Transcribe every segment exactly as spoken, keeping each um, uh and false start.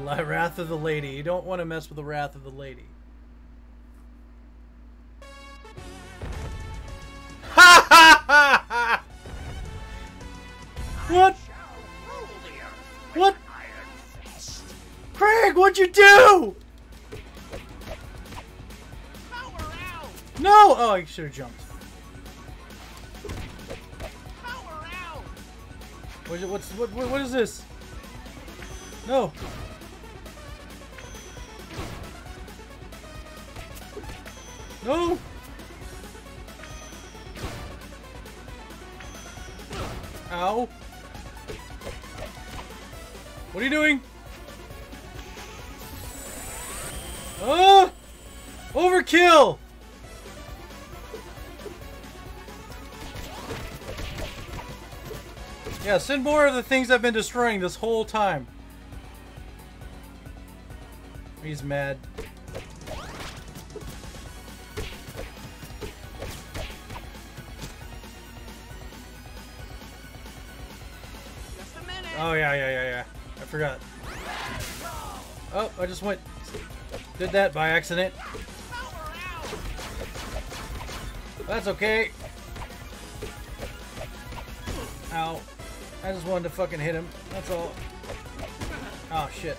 La Wrath of the Lady. You don't want to mess with the Wrath of the Lady. Ha ha ha ha! What? What? Craig, what'd you do? No! Oh, I should have jumped. What is it? What's what? What is this? No. No. Ow. What are you doing? Oh! Overkill! Yeah, send more of the things I've been destroying this whole time. He's mad. Oh, yeah, yeah, yeah, yeah. I forgot. Oh, I just went... Did that by accident. That's okay. Ow. I just wanted to fucking hit him. That's all. Oh, shit.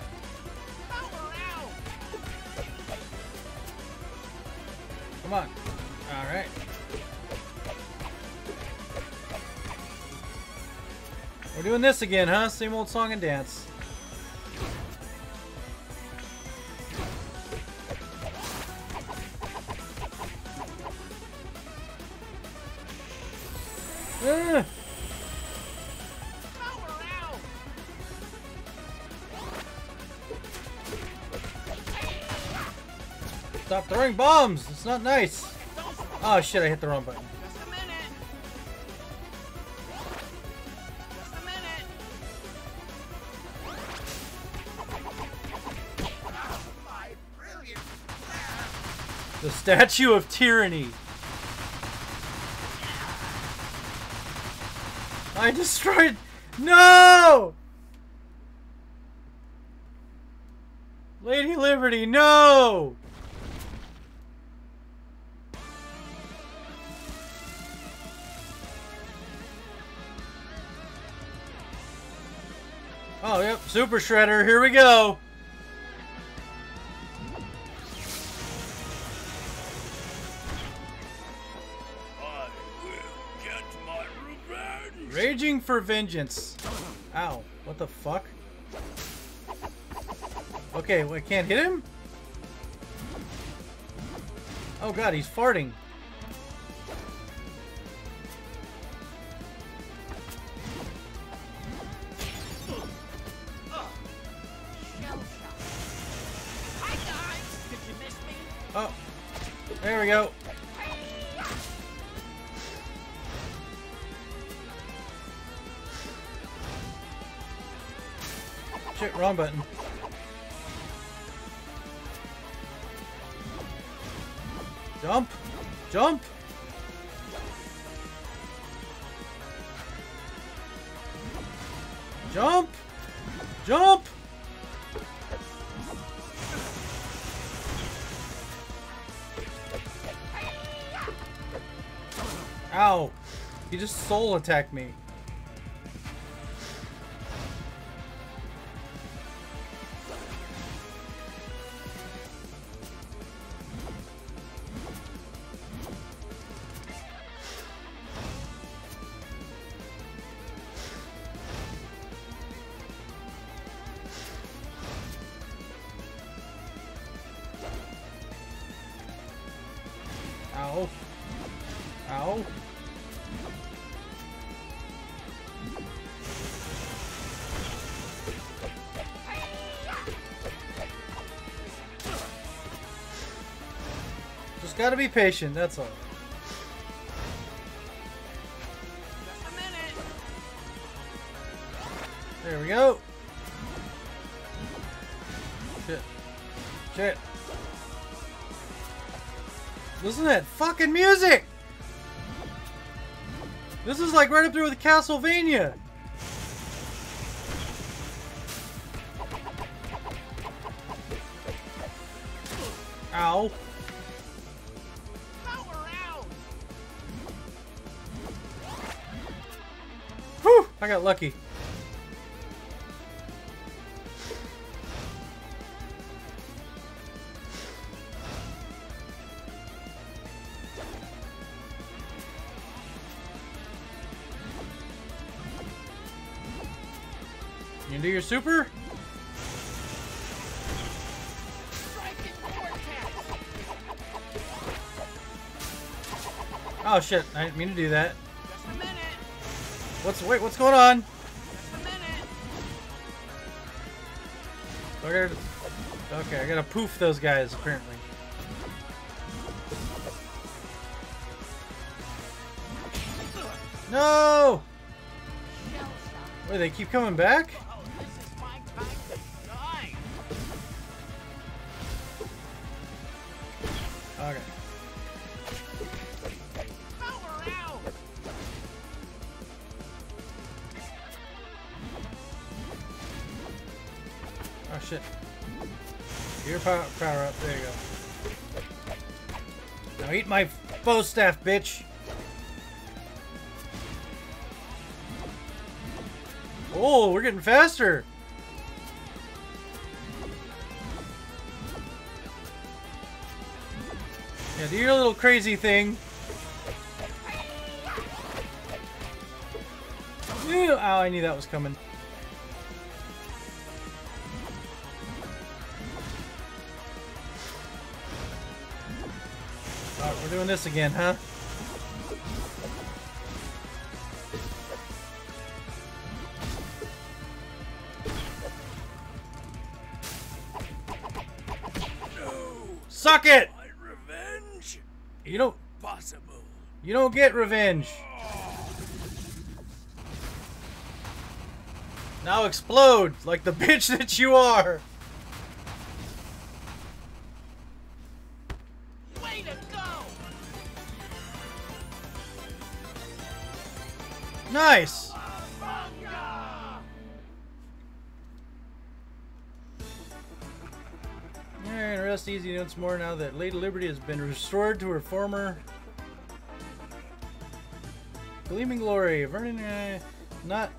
Come on. Alright. We're doing this again, huh? Same old song and dance. Ah. Stop throwing bombs! It's not nice! Oh shit, I hit the wrong button. Just a minute. Just a minute. Oh, my brilliant plan. The Statue of Tyranny. I destroyed... No! Lady Liberty, no! Oh, yep. Super Shredder. Here we go. I will get my revenge. Raging for vengeance. Ow. What the fuck? Okay, well, I can't hit him? Oh, God. He's farting. Oh, there we go. Shit, wrong button. Jump, jump. Jump, jump. Ow! He just soul attacked me. Ow. Ow. Just gotta be patient, that's all. Just a minute. There we go. Shit. Shit. Listen to that fucking music! This is like right up there with Castlevania! Ow. Power out. Whew, I got lucky. You do your super? Oh shit, I didn't mean to do that. Just a minute. What's wait, what's going on? Just a minute. Okay, okay, I gotta poof those guys apparently. No! Wait, they keep coming back? Okay. Oh shit. Your power, power up. There you go. Now eat my bow staff, bitch! Oh, we're getting faster! Yeah, do your little crazy thing. Ew, ow, I knew that was coming. Alright, we're doing this again, huh? Suck it! My revenge? You don't... Possible. You don't get revenge. Now explode like the bitch that you are. Way to go! Nice! And rest easy once more now that Lady Liberty has been restored to her former gleaming glory. Vernon, uh, not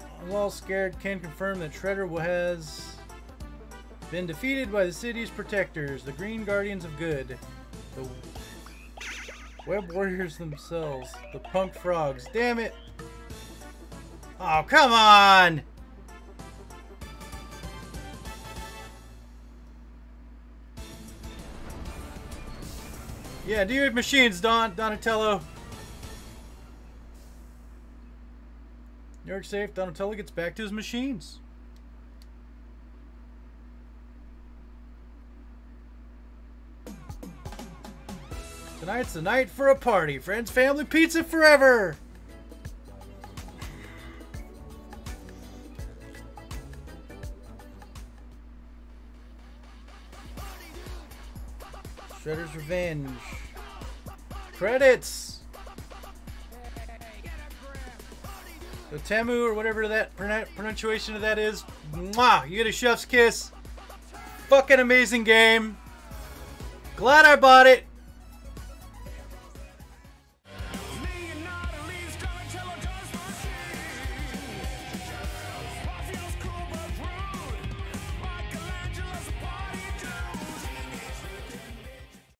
at all scared, can confirm that Shredder has been defeated by the city's protectors, the Green Guardians of Good, the Web Warriors themselves, the Punk Frogs. Damn it! Oh, come on! Yeah, do your machines, Don, Donatello. New York safe, Donatello gets back to his machines. Tonight's the night for a party. Friends, family, pizza forever. Shredder's Revenge. Credits! The Temu or whatever that pronunciation of that is. Mwah! You get a chef's kiss. Fucking amazing game. Glad I bought it.